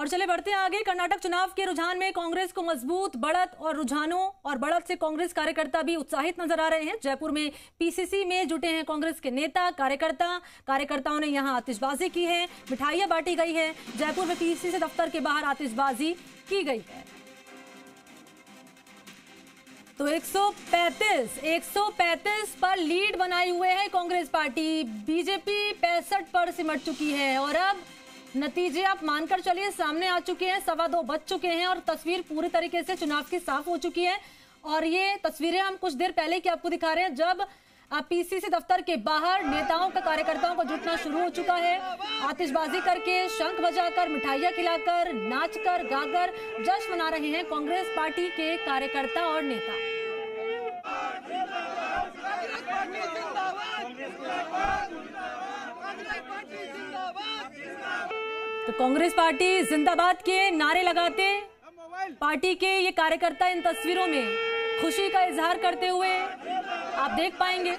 और चले बढ़ते आगे, कर्नाटक चुनाव के रुझान में कांग्रेस को मजबूत बढ़त और रुझानों और बढ़त से कांग्रेस कार्यकर्ता भी उत्साहित नजर आ रहे हैं। जयपुर में पीसीसी में जुटे हैं कांग्रेस के नेता कार्यकर्ताओं ने यहां आतिशबाजी की है, मिठाइयां बांटी गई है। जयपुर में पीसीसी दफ्तर के बाहर आतिशबाजी की गई है। तो 135 पर लीड बनाए हुए है कांग्रेस पार्टी, बीजेपी 65 पर सिमट चुकी है। और अब नतीजे आप मानकर चलिए सामने आ चुके हैं, 2:15 बज चुके हैं और तस्वीर पूरी तरीके से चुनाव की साफ हो चुकी है। और ये तस्वीरें हम कुछ देर पहले की आपको दिखा रहे हैं, जब पीसीसी दफ्तर के बाहर नेताओं का कार्यकर्ताओं का जुटना शुरू हो चुका है। आतिशबाजी करके, शंख बजाकर, मिठाइयां खिलाकर, नाचकर, गाकर जश्न मना रहे हैं कांग्रेस पार्टी के कार्यकर्ता और नेता। तो कांग्रेस पार्टी जिंदाबाद के नारे लगाते पार्टी के ये कार्यकर्ता इन तस्वीरों में खुशी का इजहार करते हुए आप देख पाएंगे।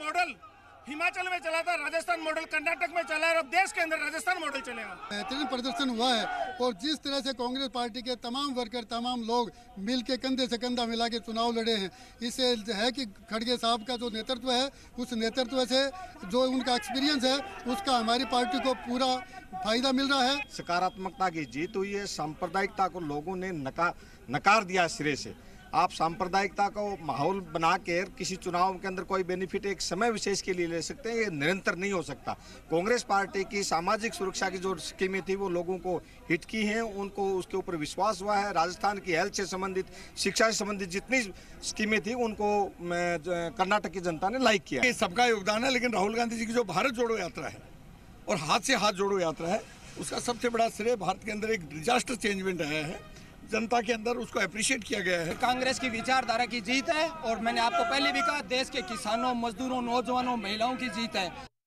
मॉडल हिमाचल में चला था, राजस्थान मॉडल कर्नाटक में चला है, अब देश के अंदर राजस्थान मॉडल चलेगा। बेहतरीन प्रदर्शन हुआ है और जिस तरह से कांग्रेस पार्टी के तमाम वर्कर तमाम लोग मिल के कंधे से कंधा मिला के चुनाव लड़े हैं, इससे है कि खड़गे साहब का जो नेतृत्व है उस नेतृत्व से जो उनका एक्सपीरियंस है उसका हमारी पार्टी को पूरा फायदा मिल रहा है। सकारात्मकता की जीत हुई है, सांप्रदायिकता को लोगों ने नकार दिया सिरे से। आप सांप्रदायिकता को माहौल बनाकर किसी चुनाव के अंदर कोई बेनिफिट एक समय विशेष के लिए ले सकते हैं, ये निरंतर नहीं हो सकता। कांग्रेस पार्टी की सामाजिक सुरक्षा की जो स्कीमें थी वो लोगों को हिट की हैं, उनको उसके ऊपर विश्वास हुआ है। राजस्थान की हेल्थ से संबंधित, शिक्षा से संबंधित जितनी स्कीमें थी उनको कर्नाटक की जनता ने लाइक किया। सबका योगदान है, लेकिन राहुल गांधी जी की जो भारत जोड़ो यात्रा है और हाथ से हाथ जोड़ो यात्रा है उसका सबसे बड़ा श्रेय भारत के अंदर एक डिजास्टर चेंजमेंट आया है, जनता के अंदर उसको अप्रिशिएट किया गया है। कांग्रेस की विचारधारा की जीत है और मैंने आपको पहले भी कहा देश के किसानों, मजदूरों, नौजवानों, महिलाओं की जीत है।